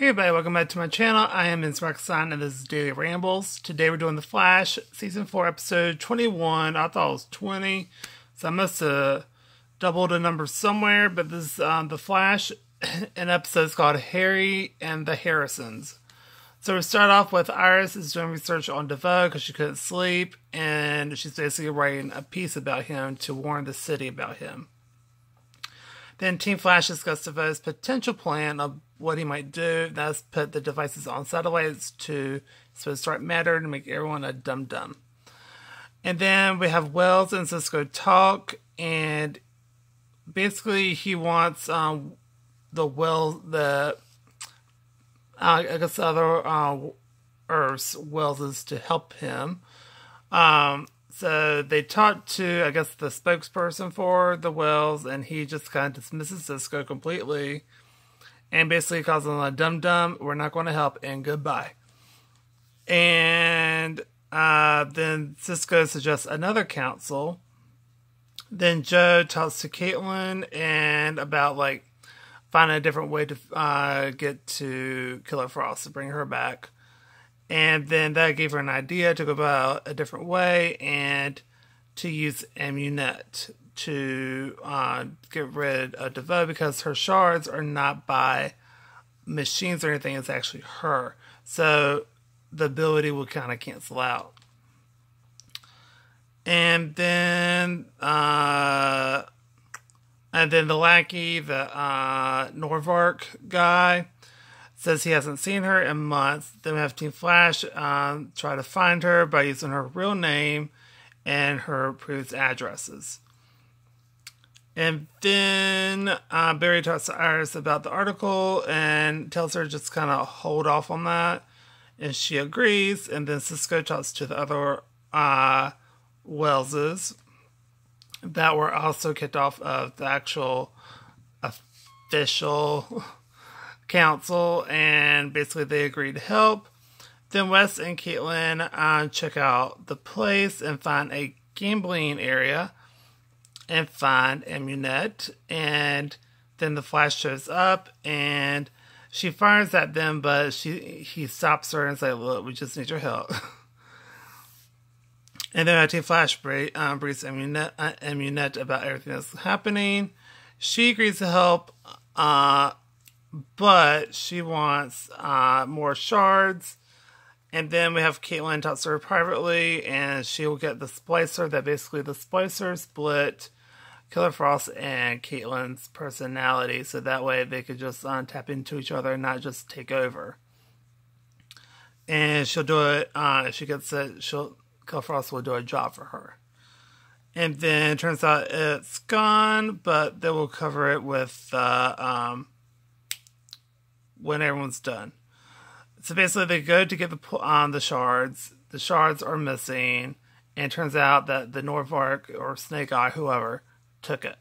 Hey everybody, welcome back to my channel. I am Insurrexon and this is Daily Rambles. Today we're doing The Flash, Season 4, Episode 21. I thought it was 20, so I must have doubled a number somewhere, but this is The Flash, an episode is called Harry and the Harrisons. So we start off with Iris is doing research on DeVoe because she couldn't sleep, and she's basically writing a piece about him to warn the city about him. Then Team Flash discussed DeVoe's potential plan of what he might do. That's put the devices on satellites to start matter to make everyone a dum-dum. And then we have Wells and Cisco talk, and basically he wants Earth's Wells to help him. So they talk to, I guess, the spokesperson for the Wells, and he just kind of dismisses Cisco completely and basically calls him a dum-dum, we're not going to help, and goodbye. And then Cisco suggests another council. Then Joe talks to Caitlin and about, like, finding a different way to get to Killer Frost to bring her back. And then that gave her an idea to go about a different way and to use Amunet to get rid of DeVoe because her shards are not by machines or anything. It's actually her. So the ability will kind of cancel out. And then the lackey, the Norvock guy, says he hasn't seen her in months. Then we have Team Flash try to find her by using her real name and her previous addresses. And then Barry talks to Iris about the article and tells her just kind of hold off on that. And she agrees. And then Cisco talks to the other Welleses that were also kicked off of the actual official council, and basically they agree to help. Then Wes and Caitlin check out the place and find a gambling area and find Amunet, and then the Flash shows up and she fires at them, but he stops her and says, look, we just need your help. And then Team Flash briefs Amunet about everything that's happening. She agrees to help, but she wants more shards. And then we have Caitlin talks to her privately, and she will get the splicer. That basically the splicer split Killer Frost and Caitlin's personality, so that way they could just tap into each other and not just take over. And she'll do it. If she gets it, Killer Frost will do a job for her. And then it turns out it's gone, but they will cover it with when everyone's done. So basically they go to get the shards. The shards are missing, and it turns out that the Norvock or Snake Eye, whoever, took it.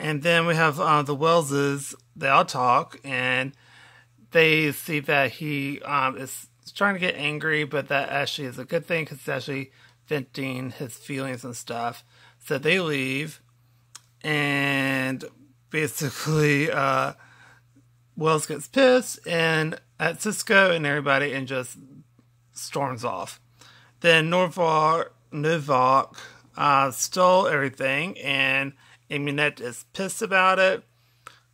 And then we have the Welleses. They all talk, and they see that he is trying to get angry, but that actually is a good thing because it's actually venting his feelings and stuff. So they leave, and basically Wells gets pissed and at Cisco and everybody and just storms off. Then Norvock stole everything, and Amunet is pissed about it.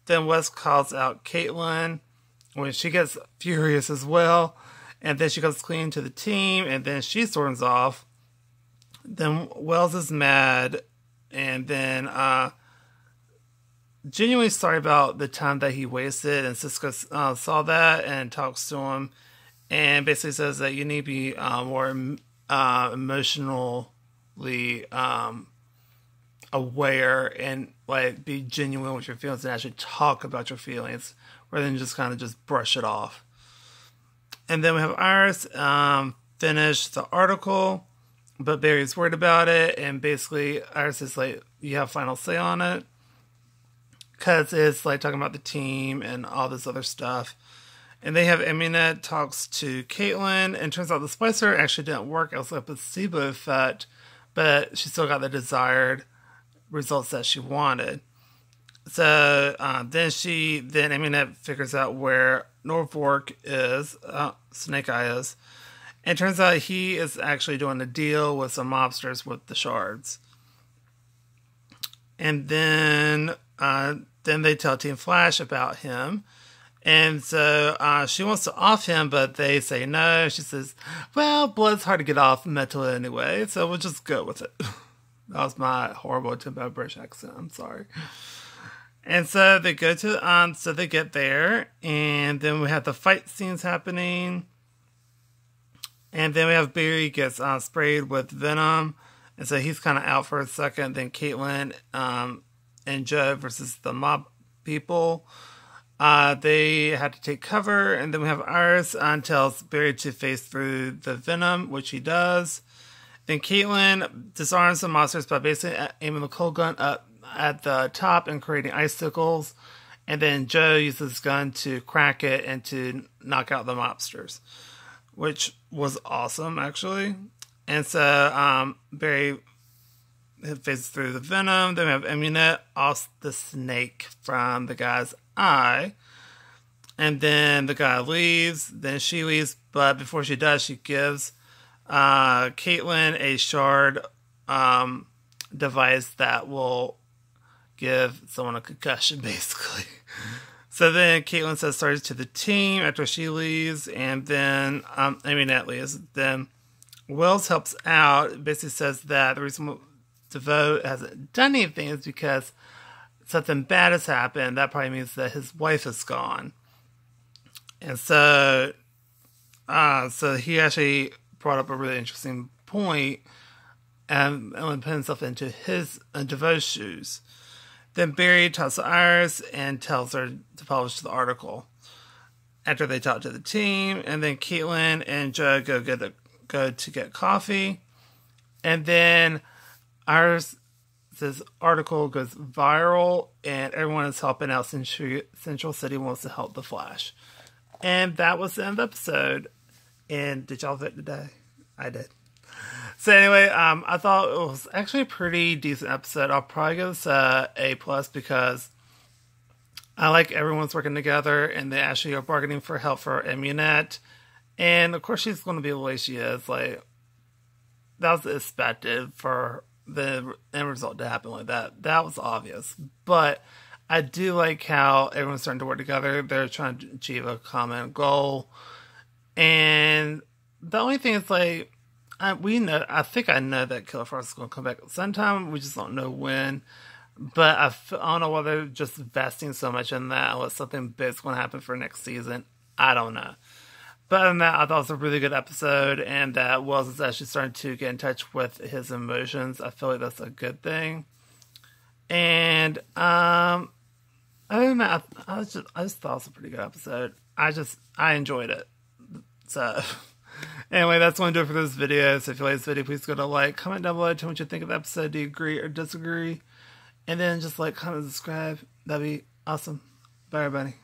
Then Wes calls out Caitlin when she gets furious as well. And then she goes clean to the team, and then she storms off. Then Wells is mad, and then genuinely sorry about the time that he wasted, and Cisco saw that and talks to him and basically says that you need to be more emotionally aware and, like, be genuine with your feelings and actually talk about your feelings rather than just kind of just brush it off. And then we have Iris finish the article, but Barry's worried about it, and basically Iris is like, you have final say on it. Because it's like talking about the team and all this other stuff. And they have Amunet talks to Caitlin, and turns out the splicer actually didn't work. It was a placebo effect, but she still got the desired results that she wanted. So then Amunet figures out where Norvock is, Snake Eye is, and it turns out he is actually doing a deal with some mobsters with the shards. And then they tell Team Flash about him. And so she wants to off him, but they say no. She says, well, blood's hard to get off metal anyway, so we'll just go with it. That was my horrible attempt at a British accent. I'm sorry. And so they go to, so they get there, and then we have the fight scenes happening. And then we have Barry gets sprayed with venom, and so he's kind of out for a second. Then Caitlin and Joe versus the mob people. They had to take cover, and then we have Iris tells Barry to face through the venom, which he does. Then Caitlin disarms the monsters by basically aiming the cold gun up at the top and creating icicles, and then Joe uses his gun to crack it and to knock out the mobsters, which was awesome actually. And so Barry faces through the venom. Then we have Amunet off the snake from the guy's eye, and then the guy leaves. Then she leaves, but before she does, she gives Caitlin a shard device that will give someone a concussion, basically. So then Caitlin says sorry to the team after she leaves, and then Amunet leaves. Then Wells helps out, basically says that the reason DeVoe hasn't done anything is because something bad has happened. That probably means that his wife is gone. And so so he actually brought up a really interesting point and put himself into his DeVoe's shoes. Then Barry talks to Iris and tells her to publish the article after they talk to the team. And then Caitlin and Joe go to get coffee. And then Iris' article goes viral, and everyone is helping out. Central City wants to help the Flash. And that was the end of the episode. And did y'all vote today? I did. So anyway, I thought it was actually a pretty decent episode. I'll probably give this A+ because I like everyone's working together, and they actually are bargaining for help for Amunet. And of course, she's going to be the way she is. Like, that was expected for the end result to happen like that. That was obvious. But I do like how everyone's starting to work together. They're trying to achieve a common goal. And the only thing is, like, I know that Killer Frost is going to come back sometime. We just don't know when. But I don't know why they're just investing so much in that, unless something big's going to happen for next season. I don't know. But other than that, I thought it was a really good episode, and that Wells is actually starting to get in touch with his emotions. I feel like that's a good thing. And other than that, I just thought it was a pretty good episode. I enjoyed it. So anyway, that's going to do it for this video. So if you like this video, please go to like, comment down below, tell me what you think of the episode. Do you agree or disagree? And then just like, comment, subscribe. That'd be awesome. Bye, everybody.